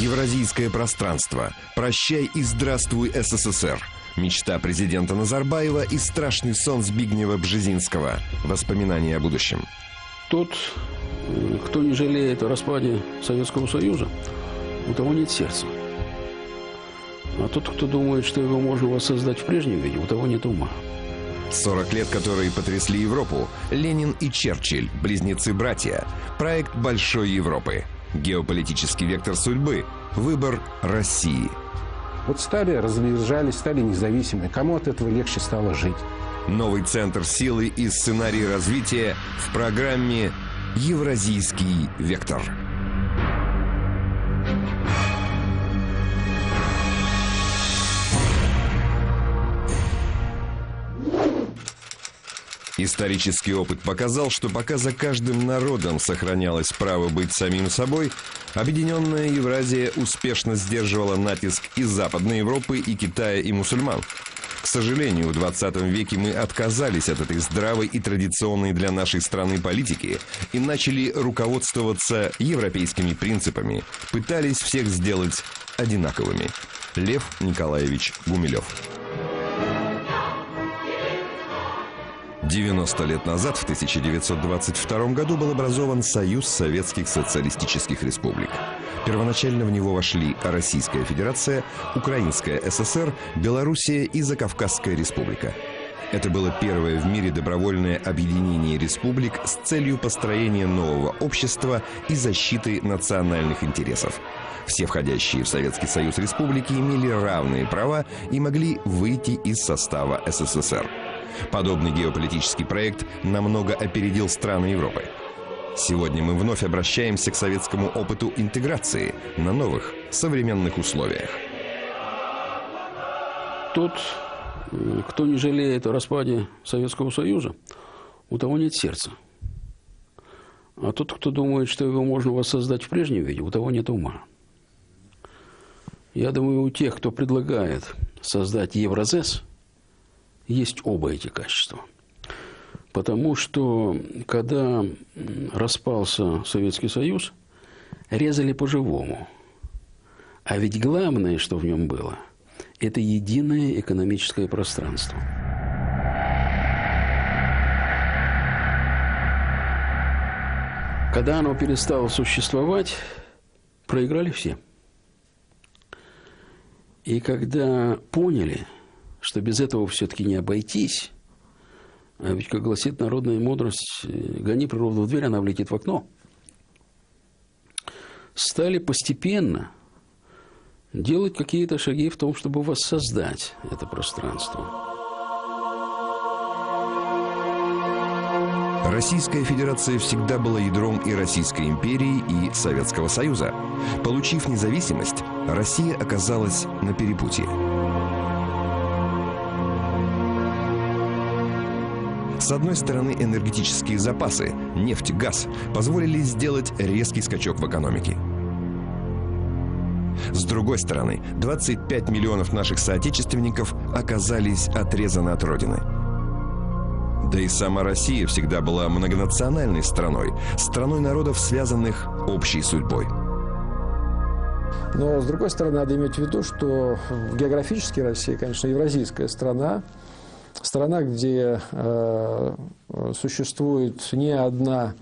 Евразийское пространство. Прощай и здравствуй, СССР. Мечта президента Назарбаева и страшный сон Збигнева Бжезинского. Воспоминания о будущем. Тот, кто не жалеет о распаде Советского Союза, у того нет сердца. А тот, кто думает, что его можно воссоздать в прежнем виде, у того нет ума. 40 лет, которые потрясли Европу. Ленин и Черчилль, близнецы-братья. Проект Большой Европы. Геополитический вектор судьбы. Выбор России. Вот стали, разъезжались, стали независимы. Кому от этого легче стало жить? Новый центр силы и сценарий развития в программе «Евразийский вектор». Исторический опыт показал, что пока за каждым народом сохранялось право быть самим собой, объединенная Евразия успешно сдерживала натиск и Западной Европы, и Китая, и мусульман. К сожалению, в 20 веке мы отказались от этой здравой и традиционной для нашей страны политики и начали руководствоваться европейскими принципами, пытались всех сделать одинаковыми. Лев Николаевич Гумилев. 90 лет назад, в 1922 году, был образован Союз Советских Социалистических Республик. Первоначально в него вошли Российская Федерация, Украинская ССР, Белоруссия и Закавказская Республика. Это было первое в мире добровольное объединение республик с целью построения нового общества и защиты национальных интересов. Все входящие в Советский Союз республики имели равные права и могли выйти из состава СССР. Подобный геополитический проект намного опередил страны Европы. Сегодня мы вновь обращаемся к советскому опыту интеграции на новых, современных условиях. Тот, кто не жалеет о распаде Советского Союза, у того нет сердца. А тот, кто думает, что его можно воссоздать в прежнем виде, у того нет ума. Я думаю, у тех, кто предлагает создать ЕвразЭС, есть оба эти качества. Потому что, когда распался Советский Союз, резали по-живому. А ведь главное, что в нем было, это единое экономическое пространство. Когда оно перестало существовать, проиграли все. И когда поняли, что без этого все-таки не обойтись. А ведь, как гласит народная мудрость, гони природу в дверь, она влетит в окно. Стали постепенно делать какие-то шаги в том, чтобы воссоздать это пространство. Российская Федерация всегда была ядром и Российской империи, и Советского Союза. Получив независимость, Россия оказалась на перепутье. С одной стороны, энергетические запасы, нефть, газ, позволили сделать резкий скачок в экономике. С другой стороны, 25 миллионов наших соотечественников оказались отрезаны от родины. Да и сама Россия всегда была многонациональной страной, страной народов, связанных общей судьбой. Но, с другой стороны, надо иметь в виду, что географически Россия, конечно, евразийская страна, страна, где существует не одна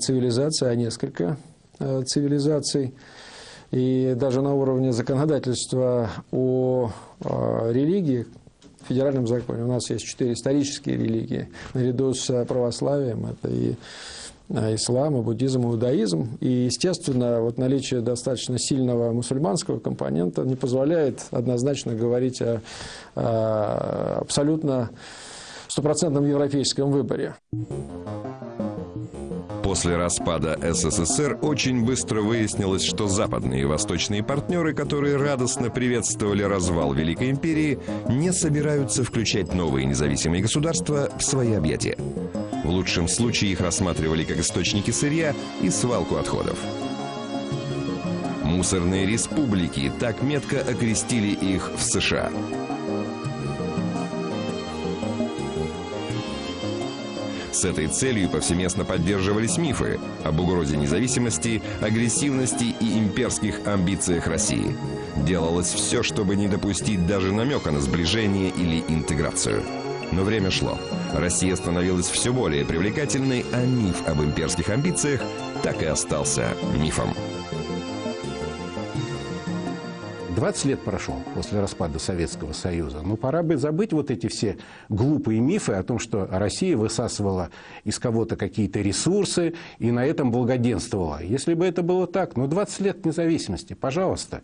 цивилизация, а несколько цивилизаций. И даже на уровне законодательства о религии, в федеральном законе, у нас есть 4 исторические религии, наряду с православием, это и ислам, и буддизм, и иудаизм. И, естественно, вот наличие достаточно сильного мусульманского компонента не позволяет однозначно говорить о абсолютно стопроцентном европейском выборе. После распада СССР очень быстро выяснилось, что западные и восточные партнеры, которые радостно приветствовали развал Великой империи, не собираются включать новые независимые государства в свои объятия. В лучшем случае их рассматривали как источники сырья и свалку отходов. Мусорные республики, так метко окрестили их в США. С этой целью повсеместно поддерживались мифы об угрозе независимости, агрессивности и имперских амбициях России. Делалось все, чтобы не допустить даже намека на сближение или интеграцию. Но время шло. Россия становилась все более привлекательной, а миф об имперских амбициях так и остался мифом. 20 лет прошло после распада Советского Союза. Ну, пора бы забыть вот эти все глупые мифы о том, что Россия высасывала из кого-то какие-то ресурсы и на этом благоденствовала. Если бы это было так, ну, 20 лет независимости, пожалуйста.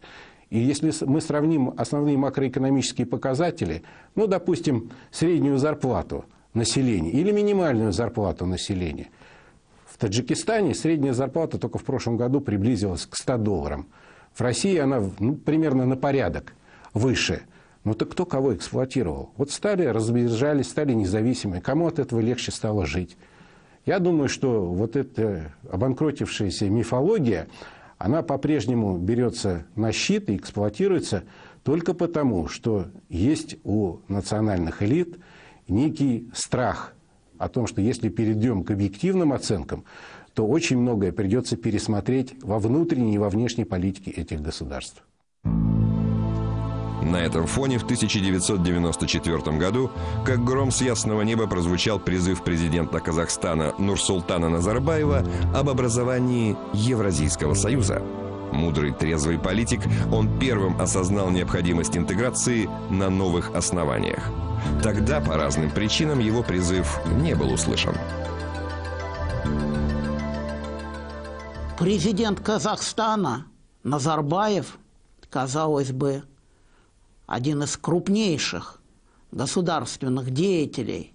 И если мы сравним основные макроэкономические показатели, ну, допустим, среднюю зарплату населения или минимальную зарплату населения. В Таджикистане средняя зарплата только в прошлом году приблизилась к $100. В России она, ну, примерно на порядок выше. Ну так кто кого эксплуатировал? Вот стали, разбежались, стали независимыми. Кому от этого легче стало жить? Я думаю, что вот эта обанкротившаяся мифология, она по-прежнему берется на щит и эксплуатируется только потому, что есть у национальных элит некий страх о том, что если перейдем к объективным оценкам, то очень многое придется пересмотреть во внутренней и во внешней политике этих государств. На этом фоне в 1994 году, как гром с ясного неба, прозвучал призыв президента Казахстана Нурсултана Назарбаева об образовании Евразийского союза. Мудрый, трезвый политик, он первым осознал необходимость интеграции на новых основаниях. Тогда по разным причинам его призыв не был услышан. Президент Казахстана Назарбаев, казалось бы, один из крупнейших государственных деятелей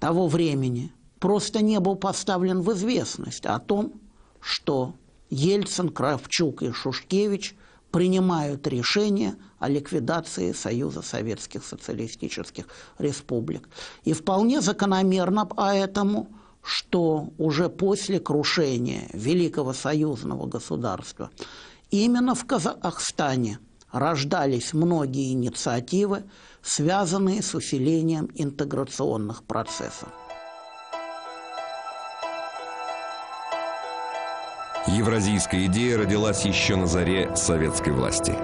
того времени, просто не был поставлен в известность о том, что Ельцин, Кравчук и Шушкевич принимают решение о ликвидации Союза Советских Социалистических Республик. И вполне закономерно поэтому, что уже после крушения Великого союзного государства именно в Казахстане рождались многие инициативы, связанные с усилением интеграционных процессов. Евразийская идея родилась еще на заре советской власти.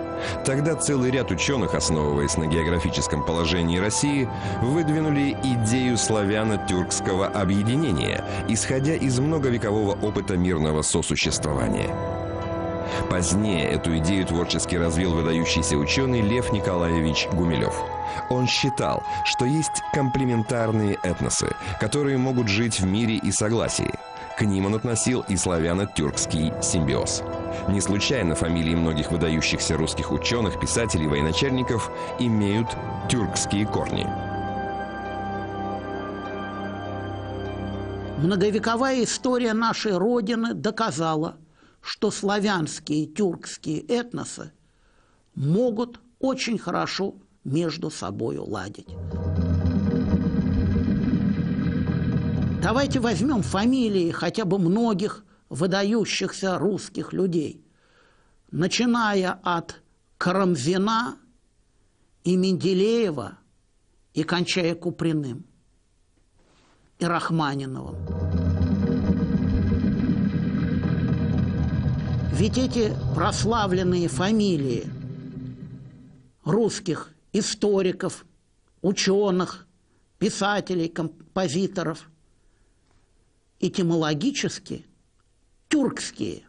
Тогда целый ряд ученых, основываясь на географическом положении России, выдвинули идею славяно-тюркского объединения, исходя из многовекового опыта мирного сосуществования. Позднее эту идею творчески развил выдающийся ученый Лев Николаевич Гумилев. Он считал, что есть комплементарные этносы, которые могут жить в мире и согласии. К ним он относил и славяно-тюркский симбиоз. Не случайно фамилии многих выдающихся русских ученых, писателей, военачальников имеют тюркские корни. Многовековая история нашей Родины доказала, что славянские и тюркские этносы могут очень хорошо между собой ладить. Давайте возьмем фамилии хотя бы многих выдающихся русских людей, начиная от Карамзина и Менделеева и кончая Куприным и Рахманиновым. Ведь эти прославленные фамилии русских историков, ученых, писателей, композиторов этимологически тюркские.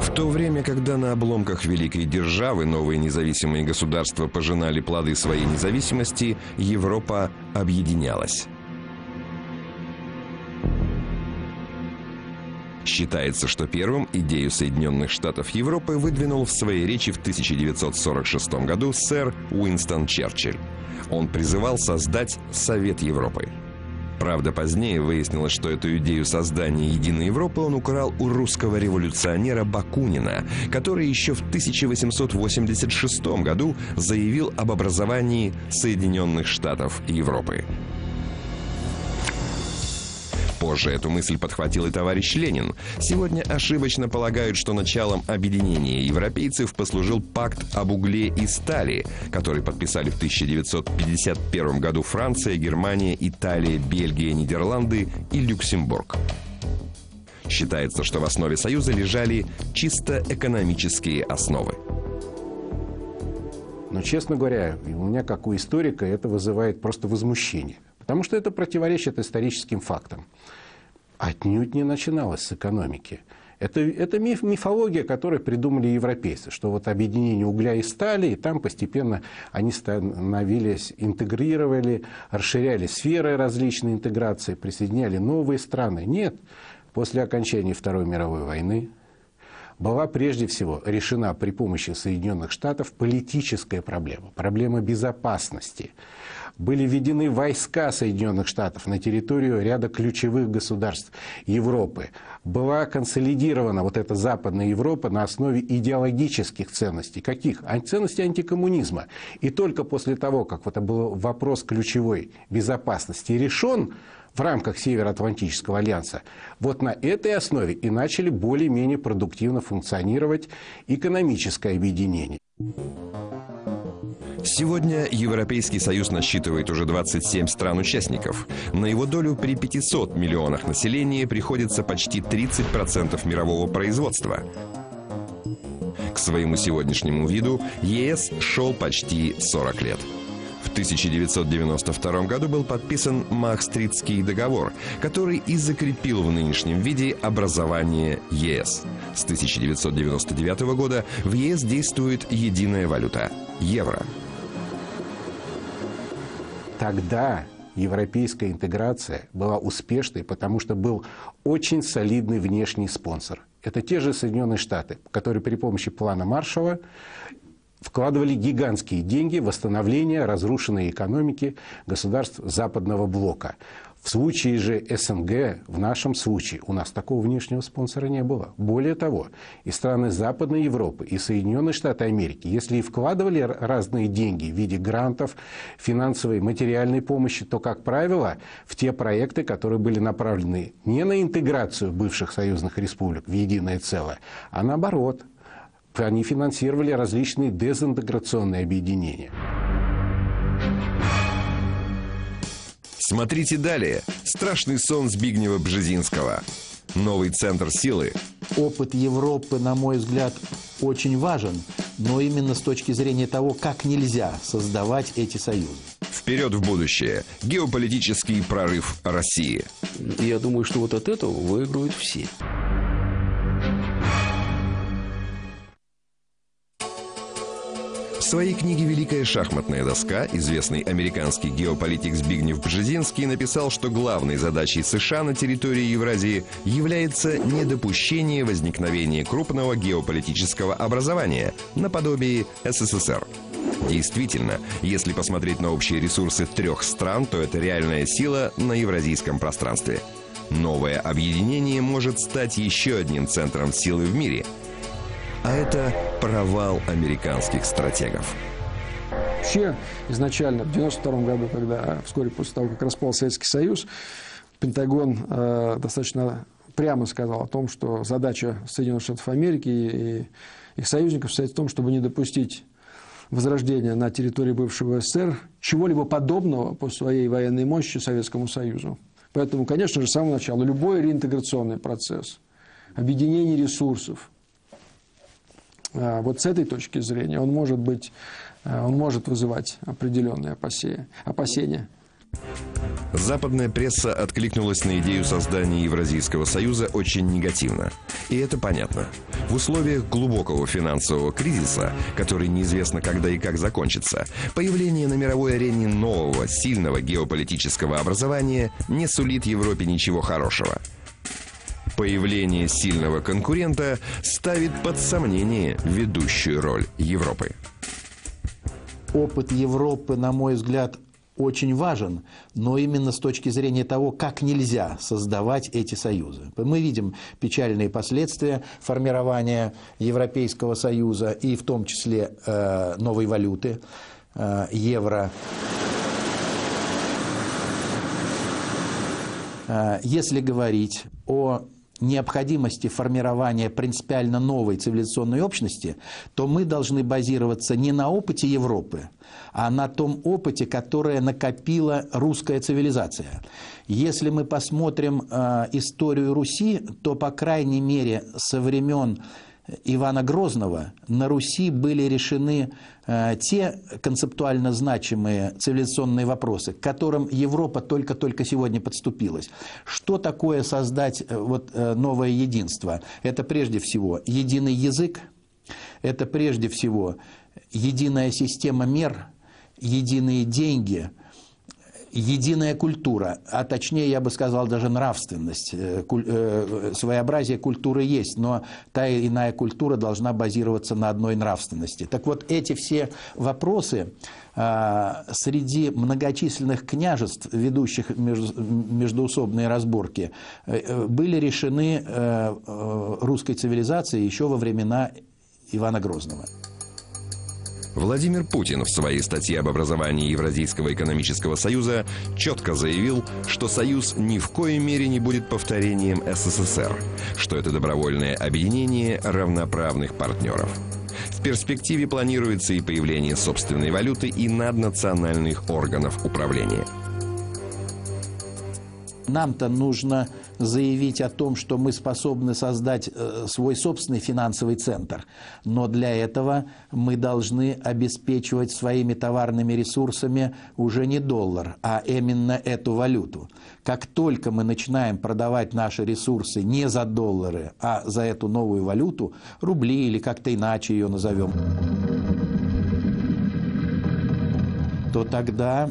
В то время, когда на обломках великой державы новые независимые государства пожинали плоды своей независимости, Европа объединялась. Считается, что первым идею Соединенных Штатов Европы выдвинул в своей речи в 1946 году сэр Уинстон Черчилль. Он призывал создать Совет Европы. Правда, позднее выяснилось, что эту идею создания единой Европы он украл у русского революционера Бакунина, который еще в 1886 году заявил об образовании Соединенных Штатов Европы. Позже эту мысль подхватил и товарищ Ленин. Сегодня ошибочно полагают, что началом объединения европейцев послужил пакт об угле и стали, который подписали в 1951 году Франция, Германия, Италия, Бельгия, Нидерланды и Люксембург. Считается, что в основе Союза лежали чисто экономические основы. Но, честно говоря, у меня, как у историка, это вызывает просто возмущение. Потому что это противоречит историческим фактам. Отнюдь не начиналось с экономики. Это мифология, которую придумали европейцы, что вот объединение угля и стали, и там постепенно они становились, интегрировали, расширяли сферы различной интеграции, присоединяли новые страны. Нет. После окончания Второй мировой войны была прежде всего решена при помощи Соединенных Штатов политическая проблема, проблема безопасности. Были введены войска Соединенных Штатов на территорию ряда ключевых государств Европы. Была консолидирована вот эта Западная Европа на основе идеологических ценностей. Каких? Ценностей антикоммунизма. И только после того, как это был вопрос ключевой безопасности решен, в рамках Североатлантического альянса, вот на этой основе и начали более-менее продуктивно функционировать экономическое объединение. Сегодня Европейский Союз насчитывает уже 27 стран-участников. На его долю при 500 миллионах населения приходится почти 30% мирового производства. К своему сегодняшнему виду ЕС шел почти 40 лет. В 1992 году был подписан Маастрихтский договор, который и закрепил в нынешнем виде образование ЕС. С 1999 года в ЕС действует единая валюта – евро. Тогда европейская интеграция была успешной, потому что был очень солидный внешний спонсор. Это те же Соединенные Штаты, которые при помощи плана Маршалла вкладывали гигантские деньги в восстановление разрушенной экономики государств Западного блока. В случае же СНГ, в нашем случае, у нас такого внешнего спонсора не было. Более того, и страны Западной Европы, и Соединенные Штаты Америки, если и вкладывали разные деньги в виде грантов, финансовой, материальной помощи, то, как правило, в те проекты, которые были направлены не на интеграцию бывших союзных республик в единое целое, а наоборот. Они финансировали различные дезинтеграционные объединения. Смотрите далее. Страшный сон Збигнева Бжезинского. Новый центр силы. Опыт Европы, на мой взгляд, очень важен, но именно с точки зрения того, как нельзя создавать эти союзы. Вперед в будущее. Геополитический прорыв России. Я думаю, что вот от этого выиграют все. В своей книге «Великая шахматная доска» известный американский геополитик Збигнев Бжезинский написал, что главной задачей США на территории Евразии является недопущение возникновения крупного геополитического образования наподобие СССР. Действительно, если посмотреть на общие ресурсы трех стран, то это реальная сила на евразийском пространстве. Новое объединение может стать еще одним центром силы в мире. А это провал американских стратегов. Вообще, изначально, в 1992 году, когда вскоре после того, как распался Советский Союз, Пентагон достаточно прямо сказал о том, что задача Соединенных Штатов Америки и их союзников состоит в том, чтобы не допустить возрождения на территории бывшего СССР чего-либо подобного по своей военной мощи Советскому Союзу. Поэтому, конечно же, с самого начала любой реинтеграционный процесс, объединение ресурсов, вот с этой точки зрения он может вызывать определенные опасения. Западная пресса откликнулась на идею создания Евразийского союза очень негативно. И это понятно. В условиях глубокого финансового кризиса, который неизвестно когда и как закончится, появление на мировой арене нового, сильного геополитического образования не сулит Европе ничего хорошего. Появление сильного конкурента ставит под сомнение ведущую роль Европы. Опыт Европы, на мой взгляд, очень важен, но именно с точки зрения того, как нельзя создавать эти союзы. Мы видим печальные последствия формирования Европейского Союза и в том числе новой валюты евро. Если говорить о необходимости формирования принципиально новой цивилизационной общности, то мы должны базироваться не на опыте Европы, а на том опыте, которое накопила русская цивилизация. Если мы посмотрим историю Руси, то, по крайней мере, со времен Ивана Грозного на Руси были решены те концептуально значимые цивилизационные вопросы, к которым Европа только-только сегодня подступилась. Что такое создать новое единство? Это прежде всего единый язык, это прежде всего единая система мер, единые деньги, единая культура, а точнее, я бы сказал, даже нравственность, своеобразие культуры есть, но та или иная культура должна базироваться на одной нравственности. Так вот, эти все вопросы среди многочисленных княжеств, ведущих междуусобные разборки, были решены русской цивилизацией еще во времена Ивана Грозного. Владимир Путин в своей статье об образовании Евразийского экономического союза четко заявил, что союз ни в коей мере не будет повторением СССР, что это добровольное объединение равноправных партнеров. В перспективе планируется и появление собственной валюты и наднациональных органов управления. Нам-то нужно заявить о том, что мы способны создать свой собственный финансовый центр. Но для этого мы должны обеспечивать своими товарными ресурсами уже не доллар, а именно эту валюту. Как только мы начинаем продавать наши ресурсы не за доллары, а за эту новую валюту, рубли или как-то иначе ее назовем, то тогда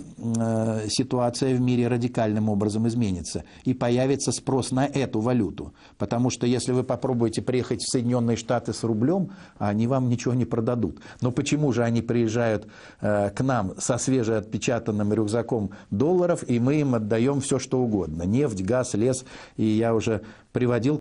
ситуация в мире радикальным образом изменится. И появится спрос на эту валюту. Потому что если вы попробуете приехать в Соединенные Штаты с рублем, они вам ничего не продадут. Но почему же они приезжают к нам со свежеотпечатанным рюкзаком долларов, и мы им отдаем все, что угодно? Нефть, газ, лес. И я уже приводил